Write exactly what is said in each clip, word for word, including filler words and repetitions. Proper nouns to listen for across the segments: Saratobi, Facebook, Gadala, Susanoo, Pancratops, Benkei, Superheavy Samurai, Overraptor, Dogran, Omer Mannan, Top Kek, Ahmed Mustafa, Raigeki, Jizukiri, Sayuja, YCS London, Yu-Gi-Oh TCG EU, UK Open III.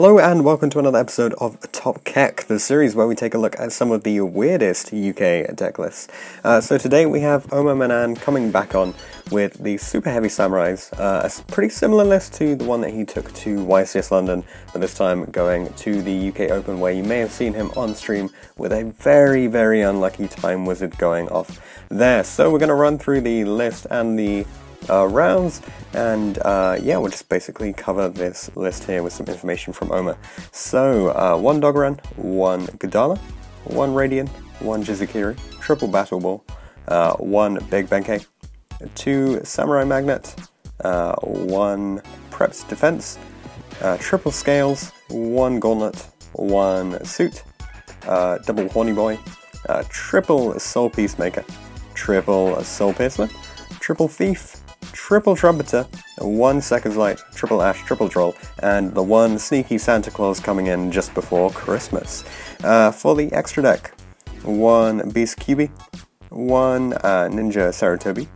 Hello and welcome to another episode of Top Kek, the series where we take a look at some of the weirdest U K decklists. Uh, so today we have Omer Mannan coming back on with the Superheavy Samurai, uh, a pretty similar list to the one that he took to Y C S London, but this time going to the U K Open, where you may have seen him on stream with a very, very unlucky Time Wizard going off there. So we're going to run through the list and the Uh, rounds, and uh, yeah, we'll just basically cover this list here with some information from Omer. So, uh, one Dogran, one Gadala, one Radiant, one Jizukiri, triple Battle Ball, uh, one Big Benkei, two Samurai Magnet, uh, one Preps Defense, uh, triple Scales, one Gauntlet, one Suit, uh, double Horny Boy, uh, triple Soul Peacemaker, triple Soul Piercer, triple Thief, triple Trumpeter, one Second's Light, triple Ash, triple Troll, and the one sneaky Santa Claus coming in just before Christmas. Uh, for the extra deck, one Beast Cubie, one uh, Ninja Saratobi,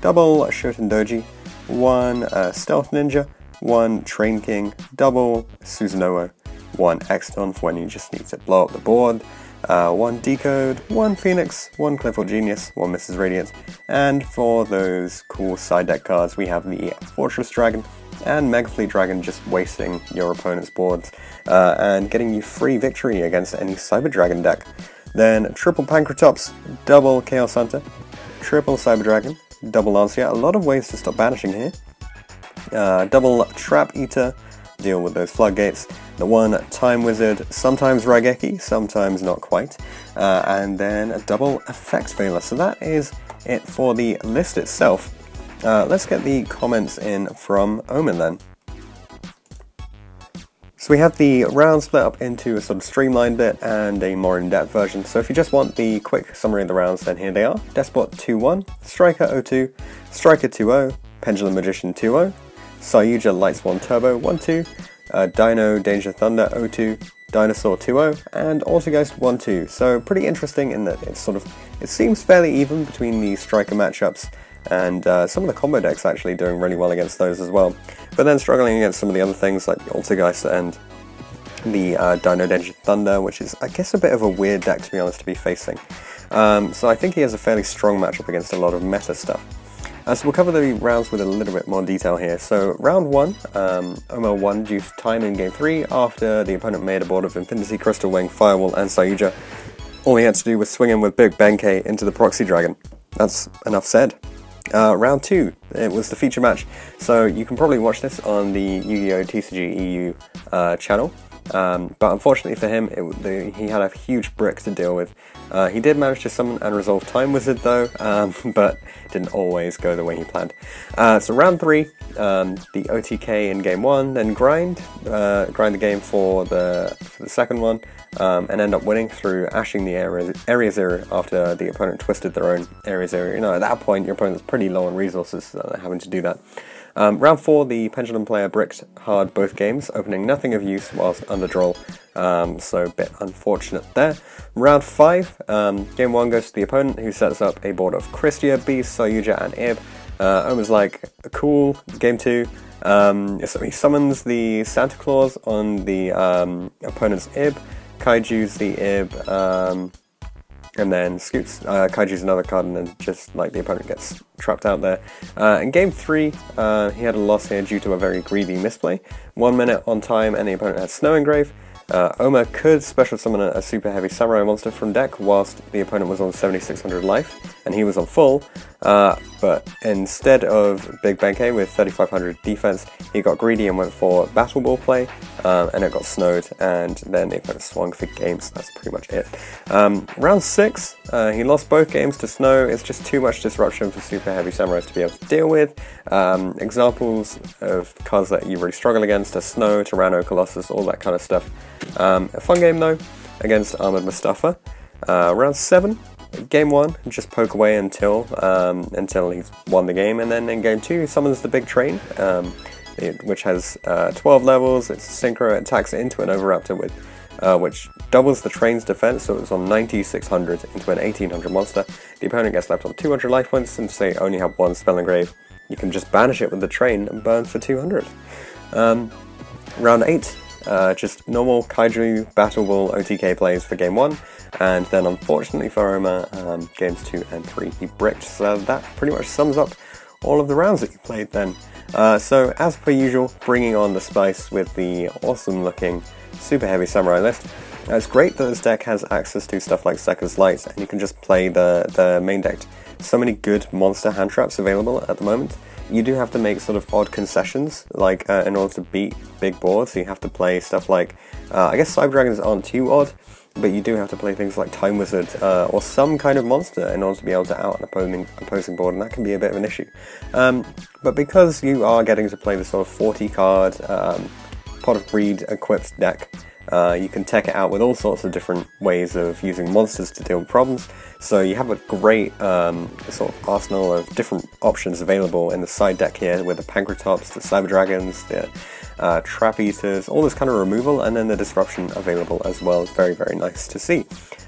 double Shoten Doji, one uh, Stealth Ninja, one Train King, double Susanoo, one Exton when you just need to blow up the board, Uh, one Decode, one Phoenix, one Clifford Genius, one Missus Radiant, and for those cool side deck cards we have the Fortress Dragon and Mega Fleet Dragon, just wasting your opponent's boards uh, and getting you free victory against any Cyber Dragon deck. Then triple Pancratops, double Chaos Hunter, triple Cyber Dragon, double Lancia, a lot of ways to stop banishing here, uh, double Trap Eater, deal with those floodgates, the one Time Wizard, sometimes Raigeki, sometimes not quite, uh, and then a double Effect Veiler. So that is it for the list itself. Uh, let's get the comments in from Omer then. So we have the round split up into a sort of streamlined bit and a more in-depth version. So if you just want the quick summary of the rounds, then here they are. Despot two one, Striker zero two, Striker two zero, Pendulum Magician two zero, Sayuja Lightsworn Turbo one two, uh, Dino Danger Thunder zero two, Dinosaur two zero, and Autogeist one two. So pretty interesting in that it's sort of, it seems fairly even between the striker matchups, and uh, some of the combo decks actually doing really well against those as well. But then struggling against some of the other things like the Autogeist and the uh, Dino Danger Thunder, which is, I guess, a bit of a weird deck to be honest to be facing. Um, so I think he has a fairly strong matchup against a lot of meta stuff. Uh, so we'll cover the rounds with a little bit more detail here. So round one, um, Omer won due to time in game three after the opponent made a board of Infinity, Crystal Wing, Firewall and Sayuja. All he had to do was swing in with Big Benkei into the Proxy Dragon. That's enough said. Uh, round two, it was the feature match. So you can probably watch this on the Yu-Gi-Oh T C G E U uh, channel. Um, but unfortunately for him, it, the, he had a huge brick to deal with. Uh, he did manage to summon and resolve Time Wizard though, um, but didn't always go the way he planned. Uh, so round three, um, the O T K in game one, then grind, uh, grind the game for the, for the second one, um, and end up winning through ashing the area, area zero after the opponent twisted their own area zero. You know, at that point, your opponent's pretty low on resources, so they're having to do that. Um, round four, the Pendulum player bricked hard both games, opening nothing of use whilst under draw, um, so a bit unfortunate there. Round five, um, game one goes to the opponent, who sets up a board of Christia, Beast, Sayuja and Ib. Uh, Omer's like, cool, game two. Um, so he summons the Santa Claus on the um, opponent's Ib, Kaiju's the Ib, um, and then Scoots. Uh, Kaiju's another card, and then just like the opponent gets trapped out there. Uh, in game three, uh, he had a loss here due to a very greedy misplay. One minute on time, and the opponent had Snow Engrave. Uh, Omer could special summon a Super Heavy Samurai monster from deck whilst the opponent was on seventy-six hundred life, and he was on full. Uh, but instead of Big Benkei with thirty-five hundred defense, he got greedy and went for Battle Ball play, um, and it got snowed, and then the opponent swung for games. That's pretty much it. Um, round six, uh, he lost both games to snow. It's just too much disruption for Super Heavy Samurais to be able to deal with. Um, examples of cards that you really struggle against are Snow, Tyranno, Colossus, all that kind of stuff. Um, a fun game though, against Ahmed Mustafa. Uh, round seven, game one, just poke away until um, until he's won the game, and then in game two he summons the Big Train, um, it, which has uh, twelve levels. It's a synchro, it attacks into an Overraptor with, uh, which doubles the train's defense, so it's on ninety-six hundred into an eighteen hundred monster. The opponent gets left on two hundred life points since they only have one Spell Engrave. You can just banish it with the train and burn for two hundred. Um, round eight. uh, just normal Kaiju Battle Ball O T K plays for game one, and then unfortunately for Omer, um, games two and three he bricked, so that pretty much sums up all of the rounds that you played then. Uh, so as per usual, bringing on the spice with the awesome looking Super Heavy Samurai list. Now, it's great that this deck has access to stuff like Sekker's Lights, and you can just play the, the main deck. So many good monster hand traps available at the moment. You do have to make sort of odd concessions, like uh, in order to beat big boards, so you have to play stuff like, uh, I guess Cyber Dragons aren't too odd, but you do have to play things like Time Wizard uh, or some kind of monster in order to be able to out an opposing, opposing board, and that can be a bit of an issue. Um, but because you are getting to play this sort of forty card um, Pot of Greed equipped deck, Uh, you can tech it out with all sorts of different ways of using monsters to deal with problems, so you have a great um, sort of arsenal of different options available in the side deck here, with the Pancratops, the Cyber Dragons, the uh, Trap Eaters, all this kind of removal, and then the disruption available as well. It's very, very nice to see.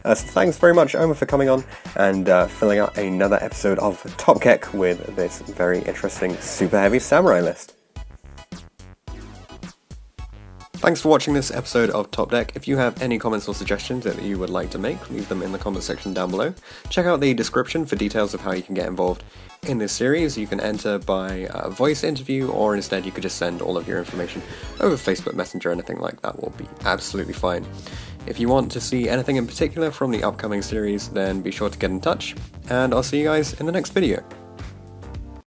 Uh, so thanks very much, Omer, for coming on and uh, filling out another episode of Top Kek with this very interesting Super Heavy Samurai list. Thanks for watching this episode of Top Kek. If you have any comments or suggestions that you would like to make, leave them in the comment section down below. Check out the description for details of how you can get involved in this series. You can enter by uh, voice interview, or instead you could just send all of your information over Facebook Messenger, anything like that will be absolutely fine. If you want to see anything in particular from the upcoming series, then be sure to get in touch, and I'll see you guys in the next video.